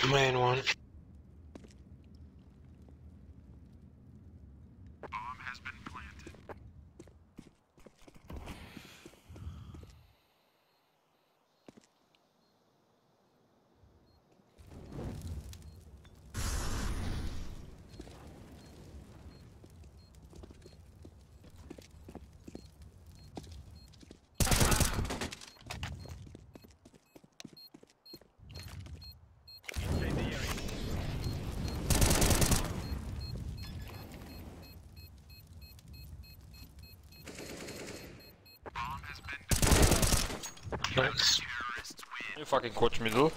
Command one. Bomb has been planted. Nice. You fucking coach middle.